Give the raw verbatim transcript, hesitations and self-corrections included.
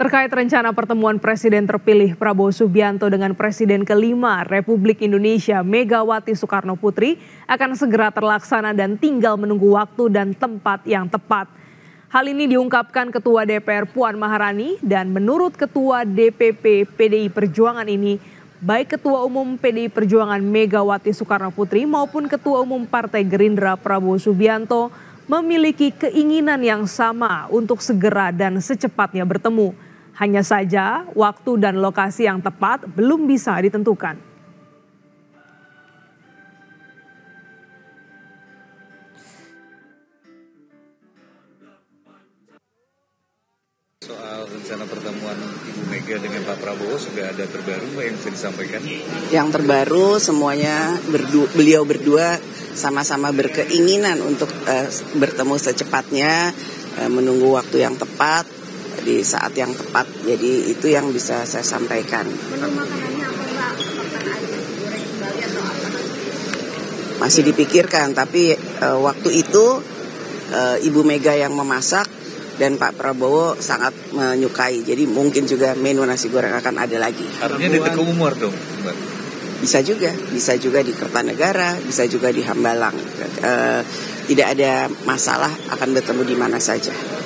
Terkait rencana pertemuan Presiden terpilih Prabowo Subianto dengan Presiden kelima Republik Indonesia Megawati Soekarno Putri akan segera terlaksana dan tinggal menunggu waktu dan tempat yang tepat. Hal ini diungkapkan Ketua D P R Puan Maharani dan menurut Ketua D P P P D I Perjuangan ini, baik Ketua Umum P D I Perjuangan Megawati Soekarno Putri maupun Ketua Umum Partai Gerindra Prabowo Subianto memiliki keinginan yang sama untuk segera dan secepatnya bertemu. Hanya saja waktu dan lokasi yang tepat belum bisa ditentukan. Soal rencana pertemuan Ibu Mega dengan Pak Prabowo sudah ada terbaru yang bisa disampaikan? Yang terbaru semuanya berdua, beliau berdua sama-sama berkeinginan untuk uh, bertemu secepatnya, uh, menunggu waktu yang tepat. Di saat yang tepat, jadi itu yang bisa saya sampaikan. Masih dipikirkan, tapi e, waktu itu e, Ibu Mega yang memasak dan Pak Prabowo sangat menyukai, jadi mungkin juga menu nasi goreng akan ada lagi. Artinya di Teguh Umar dong? Bisa juga, bisa juga di Kertanegara, bisa juga di Hambalang. E, tidak ada masalah, akan bertemu di mana saja.